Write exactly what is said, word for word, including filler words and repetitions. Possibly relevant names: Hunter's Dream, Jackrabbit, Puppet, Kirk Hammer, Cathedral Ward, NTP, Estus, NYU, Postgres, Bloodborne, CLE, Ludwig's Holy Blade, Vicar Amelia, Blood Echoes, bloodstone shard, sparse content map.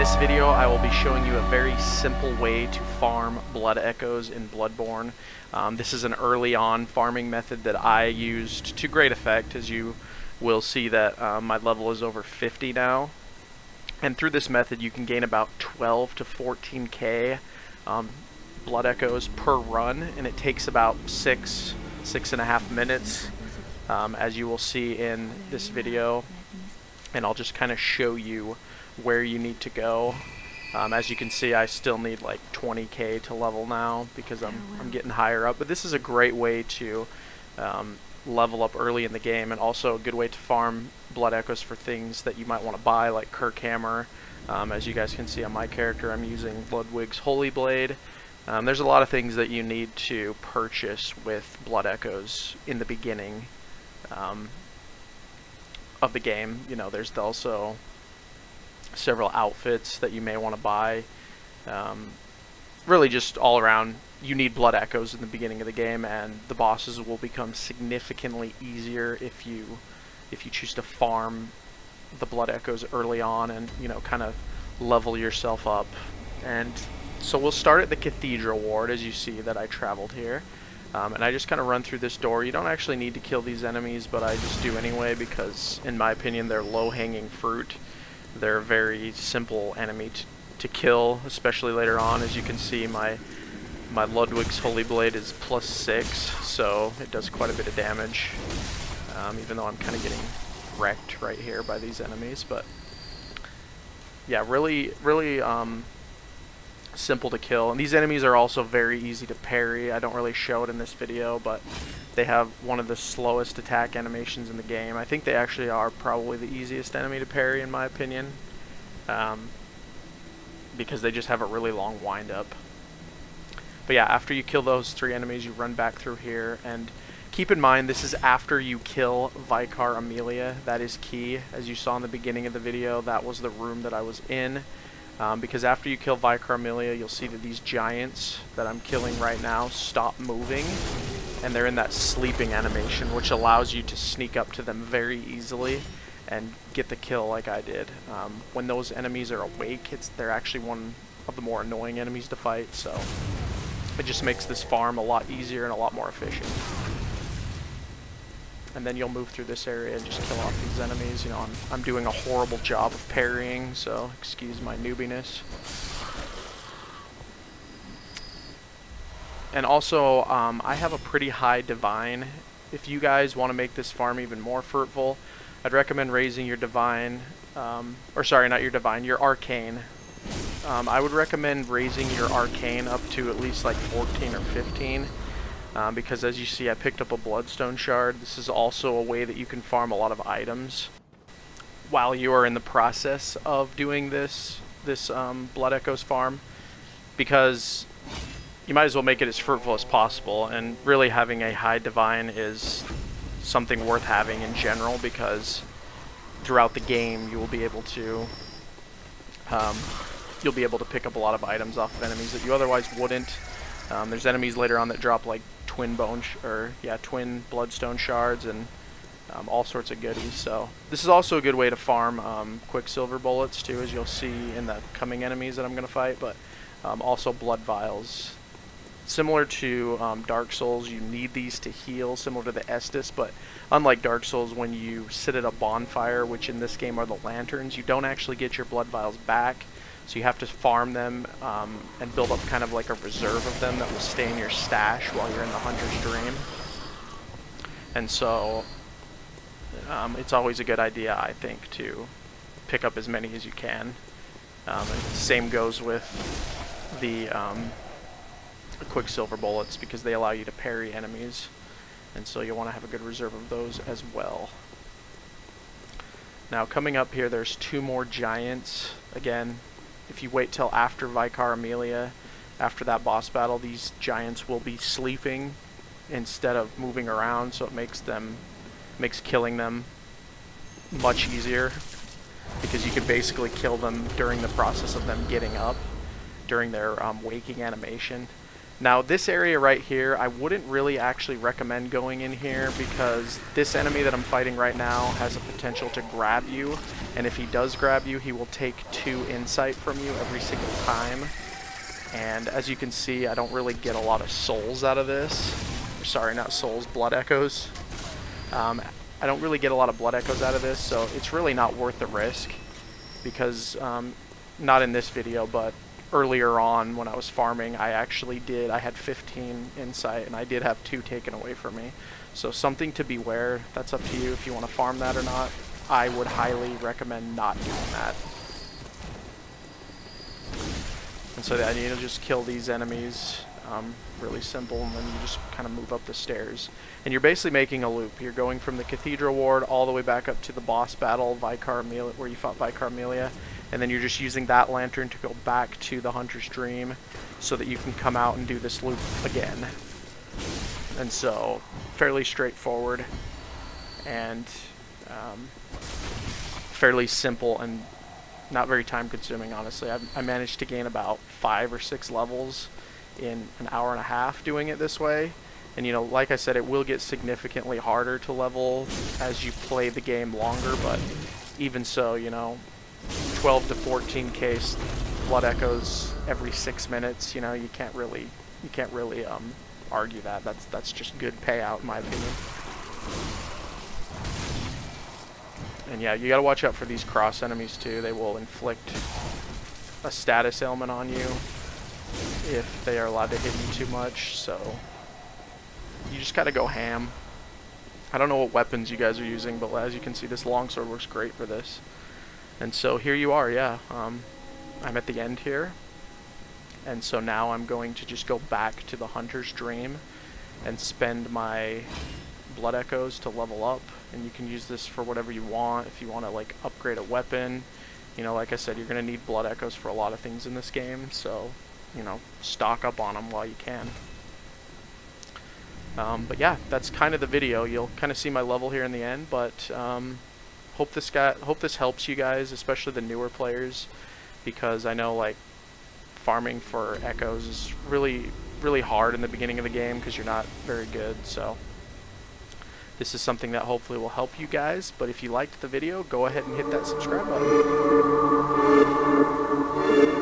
this video, I will be showing you a very simple way to farm Blood Echoes in Bloodborne. Um, this is an early on farming method that I used to great effect, as you will see that uh, my level is over fifty now. And through this method, you can gain about twelve to fourteen K um, Blood Echoes per run, and it takes about six, six and a half minutes, um, as you will see in this video. And I'll just kind of show you where you need to go. Um, as you can see, I still need like twenty K to level now because I'm, I'm getting higher up. But this is a great way to um, level up early in the game, and also a good way to farm Blood Echoes for things that you might want to buy, like Kirk Hammer. Um, as you guys can see on my character, I'm using Ludwig's Holy Blade. Um, there's a lot of things that you need to purchase with Blood Echoes in the beginning um, of the game. You know, there's also several outfits that you may want to buy. Um, really just all around, you need Blood Echoes in the beginning of the game, and the bosses will become significantly easier if you if you choose to farm the Blood Echoes early on and, you know, kind of level yourself up. And so we'll start at the Cathedral Ward, as you see that I traveled here. Um, and I just kind of run through this door. You don't actually need to kill these enemies, but I just do anyway because, in my opinion, they're low-hanging fruit. They're a very simple enemy to, to kill, especially later on. As you can see, my my Ludwig's Holy Blade is plus six, so it does quite a bit of damage. Um, even though I'm kind of getting wrecked right here by these enemies, but yeah, really, really um, simple to kill. And these enemies are also very easy to parry. I don't really show it in this video, but they have one of the slowest attack animations in the game. I think they actually are probably the easiest enemy to parry, in my opinion, um, because they just have a really long wind up. But yeah, after you kill those three enemies, you run back through here, and keep in mind this is after you kill Vicar Amelia. That is key. As you saw in the beginning of the video, that was the room that I was in, um, because after you kill Vicar Amelia, you'll see that these giants that I'm killing right now stop moving, and they're in that sleeping animation, which allows you to sneak up to them very easily and get the kill like I did. Um, when those enemies are awake, it's, they're actually one of the more annoying enemies to fight, so it just makes this farm a lot easier and a lot more efficient. And then you'll move through this area and just kill off these enemies. You know, I'm, I'm doing a horrible job of parrying, so excuse my newbiness. And also, um, I have a pretty high divine. If you guys want to make this farm even more fruitful, I'd recommend raising your divine, um, or sorry, not your divine, your arcane. Um, I would recommend raising your arcane up to at least like fourteen or fifteen, um, because as you see, I picked up a bloodstone shard. This is also a way that you can farm a lot of items. While you are in the process of doing this, this um, Blood Echoes farm, because you might as well make it as fruitful as possible, and really having a high divine is something worth having in general, because throughout the game you will be able to um, you'll be able to pick up a lot of items off of enemies that you otherwise wouldn't. Um, there's enemies later on that drop like twin bone sh or yeah twin bloodstone shards and um, all sorts of goodies. So this is also a good way to farm um, quicksilver bullets too, as you'll see in the coming enemies that I'm going to fight, but um, also blood vials. Similar to um, Dark Souls, you need these to heal, similar to the Estus, but unlike Dark Souls, when you sit at a bonfire, which in this game are the lanterns, you don't actually get your blood vials back, so you have to farm them um, and build up kind of like a reserve of them that will stay in your stash while you're in the Hunter's Dream. And so um, it's always a good idea, I think, to pick up as many as you can. Um, and the same goes with the Um, Quicksilver bullets, because they allow you to parry enemies, and so you'll want to have a good reserve of those as well. Now coming up here, there's two more giants. Again, if you wait till after Vicar Amelia, after that boss battle, these giants will be sleeping instead of moving around, so it makes them makes killing them much easier, because you can basically kill them during the process of them getting up, during their um, waking animation. Now this area right here, I wouldn't really actually recommend going in here because this enemy that I'm fighting right now has a potential to grab you, and if he does grab you, he will take two insight from you every single time. And as you can see, I don't really get a lot of souls out of this. Sorry, not souls, blood echoes. Um, I don't really get a lot of blood echoes out of this, so it's really not worth the risk because, um, not in this video, but earlier on when I was farming, I actually did, I had fifteen insight and I did have two taken away from me. So something to beware, that's up to you if you want to farm that or not. I would highly recommend not doing that. And so the idea is to just kill these enemies, um, really simple, and then you just kind of move up the stairs. And you're basically making a loop. You're going from the Cathedral Ward all the way back up to the boss battle, Vicar Amelia, where you fought Vicar Amelia. And then you're just using that lantern to go back to the Hunter's Dream so that you can come out and do this loop again. And so, fairly straightforward and um, fairly simple and not very time consuming, honestly. I've, I managed to gain about five or six levels in an hour and a half doing it this way. And you know, like I said, it will get significantly harder to level as you play the game longer, but even so, you know, twelve to fourteen K blood echoes every six minutes. You know, you can't really, you can't really um, argue that. That's that's just good payout in my opinion. And yeah, you got to watch out for these cross enemies too. They will inflict a status ailment on you if they are allowed to hit you too much. So you just gotta go ham. I don't know what weapons you guys are using, but as you can see, this longsword works great for this. And so here you are, yeah. Um, I'm at the end here. And so now I'm going to just go back to the Hunter's Dream and spend my Blood Echoes to level up. And you can use this for whatever you want. If you want to like upgrade a weapon, you know, like I said, you're going to need Blood Echoes for a lot of things in this game. So, you know, stock up on them while you can. Um, but yeah, that's kind of the video. You'll kind of see my level here in the end, but... Um, Hope this guy, hope this helps you guys, especially the newer players, because I know like farming for echoes is really, really hard in the beginning of the game because you're not very good. So this is something that hopefully will help you guys. But if you liked the video, go ahead and hit that subscribe button.